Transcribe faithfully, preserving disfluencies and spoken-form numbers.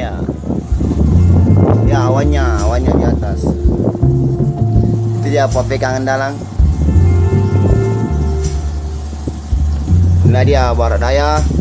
ya. Ya awannya, awannya di atas. Itu dia Poppy Kangen Dalang. Ini dia Barat Daya.